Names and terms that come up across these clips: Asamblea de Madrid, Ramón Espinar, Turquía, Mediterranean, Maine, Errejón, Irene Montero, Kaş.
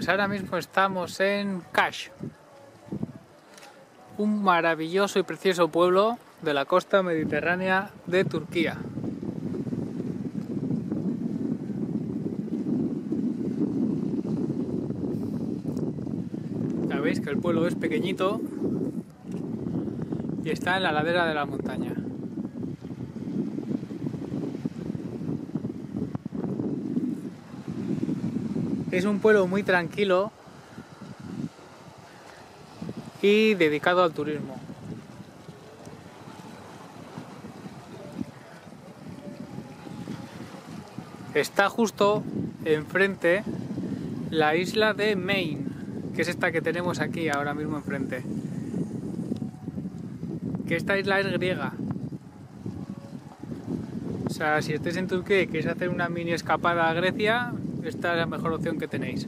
Pues ahora mismo estamos en Kaş, un maravilloso y precioso pueblo de la costa mediterránea de Turquía. Ya veis que el pueblo es pequeñito y está en la ladera de la montaña. Es un pueblo muy tranquilo y dedicado al turismo. Está justo enfrente la isla de Maine, que es esta que tenemos aquí ahora mismo enfrente. Que esta isla es griega. O sea, si estáis en Turquía y queréis hacer una mini escapada a Grecia, esta es la mejor opción que tenéis.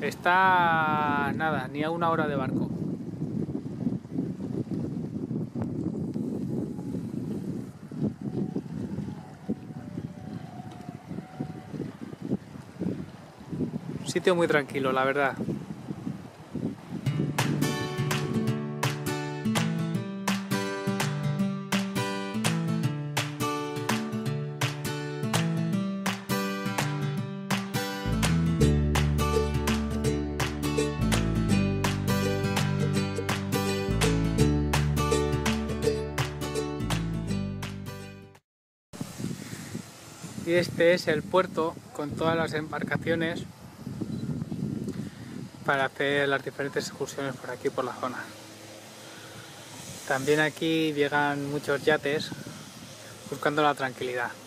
Está nada, ni a una hora de barco. Un sitio muy tranquilo, la verdad. Y este es el puerto con todas las embarcaciones para hacer las diferentes excursiones por aquí, por la zona. También aquí llegan muchos yates buscando la tranquilidad.